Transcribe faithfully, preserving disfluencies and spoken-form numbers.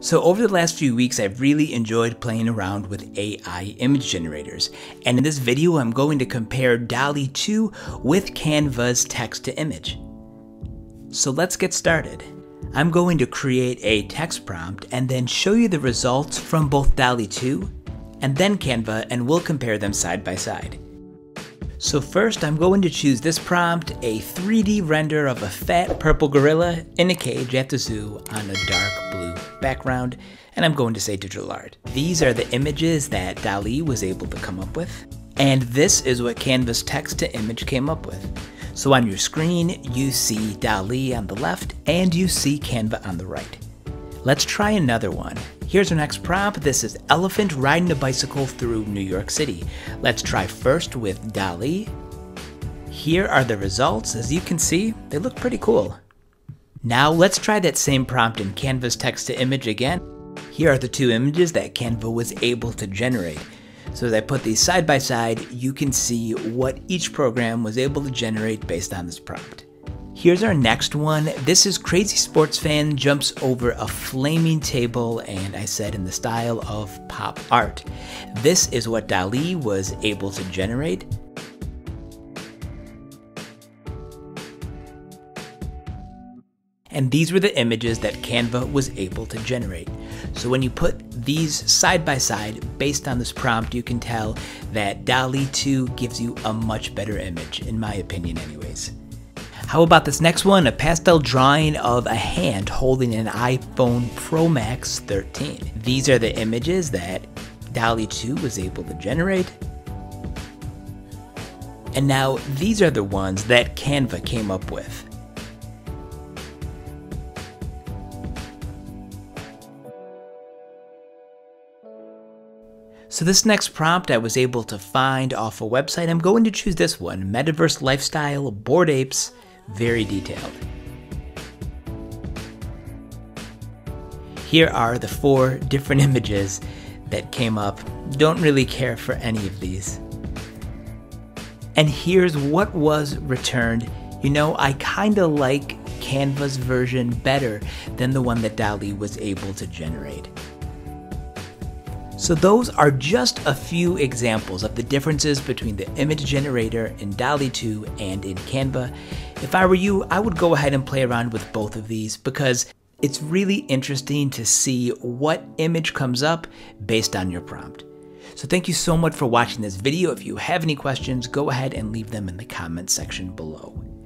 So over the last few weeks, I've really enjoyed playing around with A I image generators. And in this video, I'm going to compare DALL·E two with Canva's text to image. So let's get started. I'm going to create a text prompt and then show you the results from both DALL·E two and then Canva, and we'll compare them side by side. So first, I'm going to choose this prompt, a three D render of a fat purple gorilla in a cage at the zoo on a dark blue background, and I'm going to say digital art. These are the images that DALL·E was able to come up with, and this is what Canva's text to image came up with. So on your screen, you see DALL·E on the left, and you see Canva on the right. Let's try another one. Here's our next prompt. This is elephant riding a bicycle through New York City. Let's try first with DALL·E. Here are the results. As you can see, they look pretty cool. Now let's try that same prompt in Canva's text to image again. Here are the two images that Canva was able to generate. So as I put these side by side, you can see what each program was able to generate based on this prompt. Here's our next one. This is crazy sports fan jumps over a flaming table, and I said in the style of pop art. This is what DALL·E was able to generate. And these were the images that Canva was able to generate. So when you put these side by side based on this prompt, you can tell that DALL·E two gives you a much better image, in my opinion anyways. How about this next one? A pastel drawing of a hand holding an iPhone Pro Max thirteen. These are the images that DALL·E two was able to generate. And now these are the ones that Canva came up with. So this next prompt I was able to find off a website. I'm going to choose this one, Metaverse Lifestyle, Bored Apes, very detailed. Here are the four different images that came up. Don't really care for any of these. And here's what was returned. You know, I kinda like Canva's version better than the one that DALL·E was able to generate. So those are just a few examples of the differences between the image generator in DALL·E two and in Canva. If I were you, I would go ahead and play around with both of these because it's really interesting to see what image comes up based on your prompt. So thank you so much for watching this video. If you have any questions, go ahead and leave them in the comments section below.